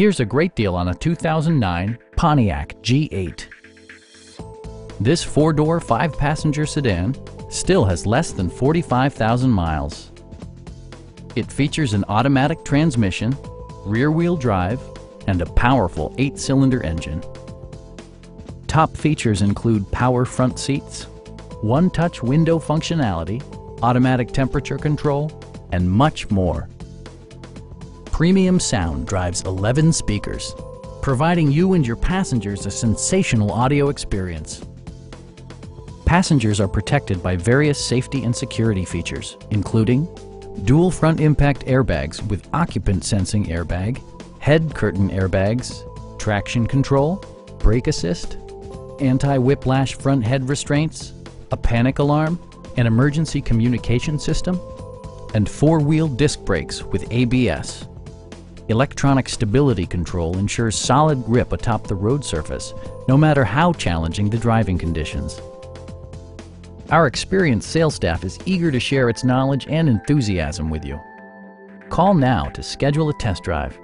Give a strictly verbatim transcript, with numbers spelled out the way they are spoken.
Here's a great deal on a two thousand nine Pontiac G eight. This four-door, five-passenger sedan still has less than forty-five thousand miles. It features an automatic transmission, rear-wheel drive, and a powerful eight-cylinder engine. Top features include power front seats, one-touch window functionality, automatic temperature control, and much more. Premium sound drives eleven speakers, providing you and your passengers a sensational audio experience. Passengers are protected by various safety and security features, including dual front impact airbags with occupant sensing airbag, head curtain airbags, traction control, brake assist, anti-whiplash front head restraints, a panic alarm, an emergency communication system, and four-wheel disc brakes with A B S. Electronic stability control ensures solid grip atop the road surface, no matter how challenging the driving conditions. Our experienced sales staff is eager to share its knowledge and enthusiasm with you. Call now to schedule a test drive.